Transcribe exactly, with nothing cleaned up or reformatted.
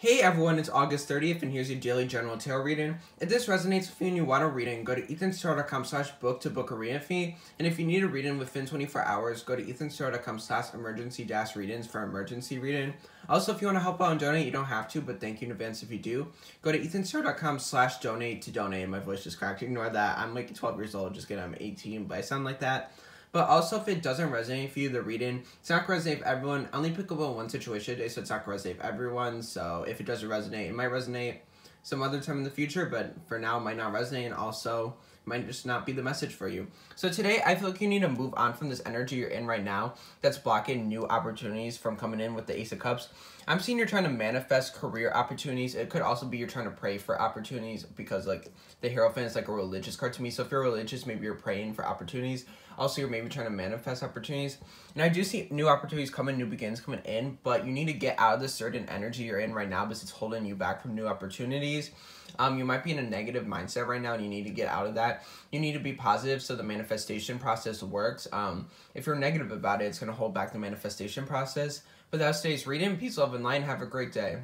Hey everyone, it's August thirtieth and here's your daily general tarot reading. If this resonates with you and you want a reading, go to ethanstarot.com slash book to book a reading fee. And if you need a reading within twenty-four hours, go to ethanstarot.com slash emergency dash readings for emergency reading. Also, if you want to help out and donate, you don't have to, but thank you in advance if you do. Go to ethanstarot.com slash donate to donate. My voice just cracked. Ignore that. I'm like twelve years old. Just kidding. I'm eighteen, but I sound like that. But also, if it doesn't resonate for you, the reading, it's not going to resonate for everyone. I only pick up on one situation today, so it's not going to resonate for everyone. So if it doesn't resonate, it might resonate some other time in the future, but for now, it might not resonate, and also it might just not be the message for you. So today, I feel like you need to move on from this energy you're in right now that's blocking new opportunities from coming in with the Ace of Cups. I'm seeing you're trying to manifest career opportunities. It could also be you're trying to pray for opportunities because, like, the Hierophant is like a religious card to me. So if you're religious, maybe you're praying for opportunities. Also, you're maybe trying to manifest opportunities. And I do see new opportunities coming, new beginnings coming in, but you need to get out of the certain energy you're in right now because it's holding you back from new opportunities. Um, you might be in a negative mindset right now and you need to get out of that. You need to be positive so the manifestation process works. Um, if you're negative about it, it's going to hold back the manifestation process. But that's today's reading. Peace, love, and light. Have a great day.